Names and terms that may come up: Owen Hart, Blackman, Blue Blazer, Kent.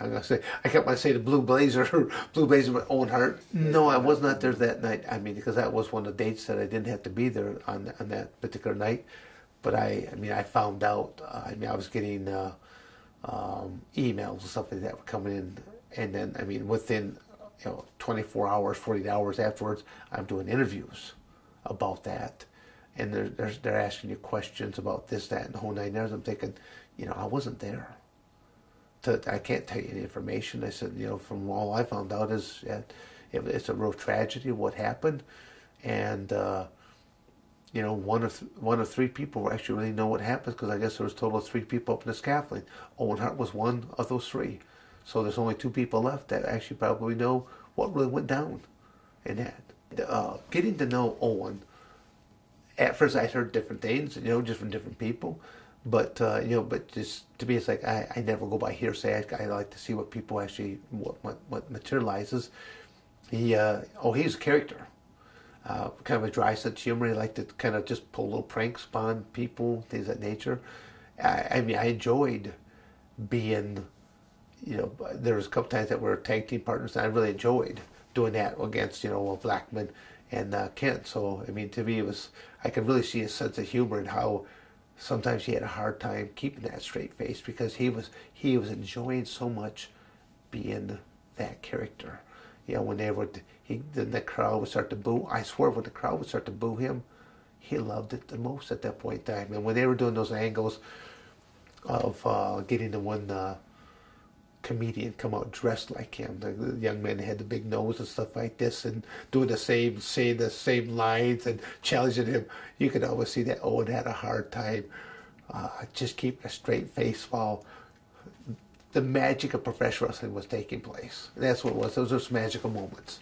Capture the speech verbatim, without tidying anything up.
I'm gonna say, I kept on saying the Blue Blazer, Blue Blazer with Owen Hart. No, I was not there that night. I mean, because that was one of the dates that I didn't have to be there on on that particular night. But I, I mean, I found out. Uh, I mean, I was getting uh, um, emails and stuff like that were coming in, and then I mean, within you know twenty-four hours, forty-eight hours afterwards, I'm doing interviews about that, and they're they're, they're asking you questions about this, that, and the whole nine yards. I'm thinking, you know, I wasn't there. To, I can't tell you any information. I said, you know, from all I found out is that it, it's a real tragedy what happened, and. Uh, You know, one of th one of three people actually really know what happened, because I guess there was a total of three people up in the scaffolding. Owen Hart was one of those three, so there's only two people left that actually probably know what really went down. In that, uh, getting to know Owen, at first I heard different things, you know, just from different people, but uh, you know, but just to me, it's like I, I never go by hearsay. I, I like to see what people actually what what, what materializes. He uh, oh, he's a character. Uh, kind of a dry sense of humor. He liked to kind of just pull little pranks upon people, things of that nature. I, I mean, I enjoyed being, you know, there was a couple times that we were tag team partners, and I really enjoyed doing that against, you know, Blackman and uh, Kent. So, I mean, to me, it was, I could really see his sense of humor and how sometimes he had a hard time keeping that straight face, because he was, he was enjoying so much being that character. You know, when they would, he, then the crowd would start to boo. I swear, when the crowd would start to boo him, he loved it the most at that point in time. And when they were doing those angles of uh, getting the one uh, comedian come out dressed like him, the, the young man that had the big nose and stuff like this, and doing the same, saying the same lines and challenging him, you could always see that Owen had a hard time uh, just keeping a straight face while the magic of professional wrestling was taking place. That's what it was. Those were some magical moments.